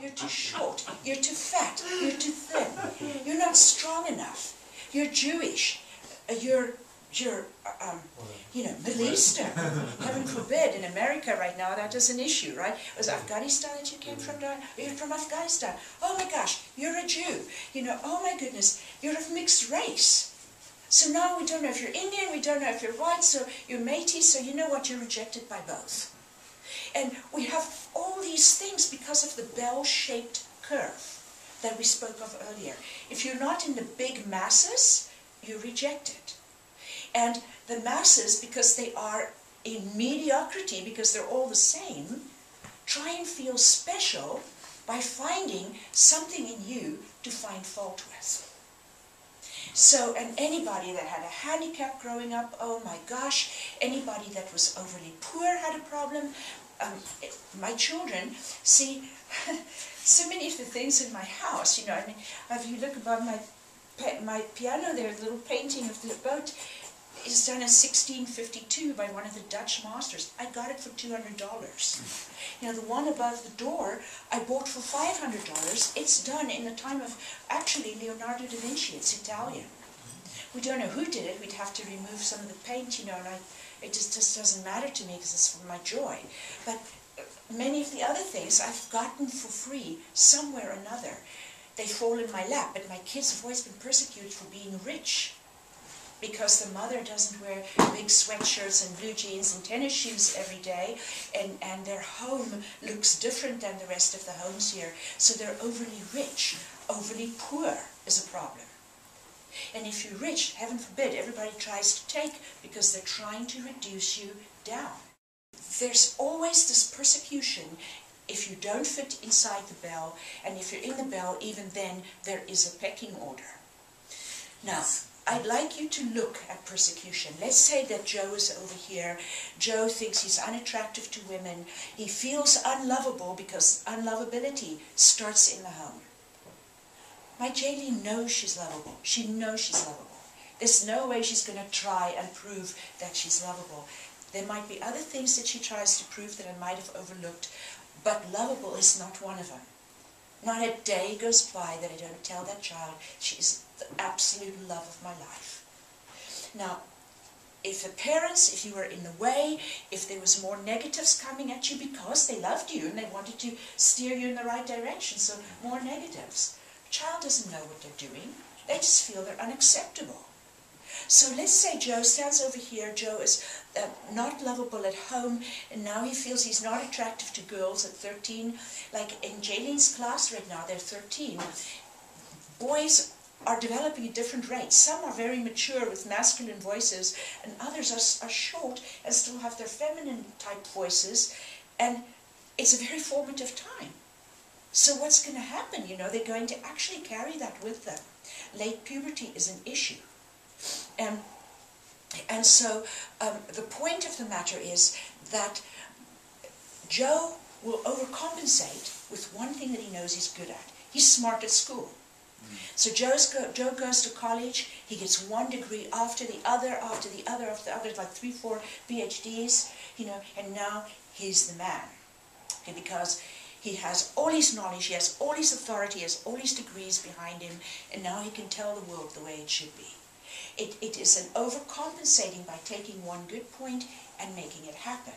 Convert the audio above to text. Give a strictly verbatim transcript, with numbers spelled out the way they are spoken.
You're too short. You're too fat. You're too thin. You're not strong enough. You're Jewish. You're, you're um, you know, Middle Eastern. Heaven forbid, in America right now that is an issue, right? It was Afghanistan that you came from, down? You're from Afghanistan. Oh my gosh, you're a Jew. You know, oh my goodness, you're of mixed race. So now we don't know if you're Indian, we don't know if you're white, so you're Métis, so you know what, you're rejected by both. And we have all these things because of the bell-shaped curve that we spoke of earlier. If you're not in the big masses, you're rejected. And the masses, because they are in mediocrity, because they're all the same, try and feel special by finding something in you to find fault with. So, and anybody that had a handicap growing up, oh my gosh, anybody that was overly poor had a problem. Um, it, my children see so many of the things in my house, you know, I mean, if you look above my, my piano there, a little painting of the boat is done in sixteen fifty-two by one of the Dutch masters. I got it for two hundred dollars. You know, the one above the door I bought for five hundred dollars. It's done in the time of, actually, Leonardo da Vinci. It's Italian. We don't know who did it. We'd have to remove some of the paint, you know, and I, it just, just doesn't matter to me because it's for my joy. But many of the other things I've gotten for free somewhere or another. They fall in my lap, but my kids have always been persecuted for being rich, because the mother doesn't wear big sweatshirts and blue jeans and tennis shoes every day, and, and their home looks different than the rest of the homes here. So they're overly rich. Overly poor is a problem. And if you're rich, heaven forbid, everybody tries to take because they're trying to reduce you down. There's always this persecution if you don't fit inside the bell, and if you're in the bell, even then, there is a pecking order. Now, I'd like you to look at persecution. Let's say that Joe is over here. Joe thinks he's unattractive to women. He feels unlovable because unlovability starts in the home. My Jaylene knows she's lovable. She knows she's lovable. There's no way she's going to try and prove that she's lovable. There might be other things that she tries to prove that I might have overlooked, but lovable is not one of them. Not a day goes by that I don't tell that child she is the absolute love of my life. Now, if the parents, if you were in the way, if there was more negatives coming at you because they loved you and they wanted to steer you in the right direction, so more negatives. The child doesn't know what they're doing. They just feel they're unacceptable. So let's say Joe stands over here. Joe is uh, not lovable at home, and now he feels he's not attractive to girls at thirteen. Like in Jaylene's class right now, they're thirteen. Boys are developing at different rates. Some are very mature with masculine voices, and others are, are short and still have their feminine type voices. And it's a very formative time. So what's going to happen? You know, they're going to actually carry that with them. Late puberty is an issue. Um, and so um, the point of the matter is that Joe will overcompensate with one thing that he knows he's good at. He's smart at school. Mm-hmm. So Joe's go, Joe goes to college, he gets one degree after the other, after the other, after the other, like three, four PhDs, you know, and now he's the man. Okay, because he has all his knowledge, he has all his authority, he has all his degrees behind him, and now he can tell the world the way it should be. It, it is an overcompensating by taking one good point and making it happen.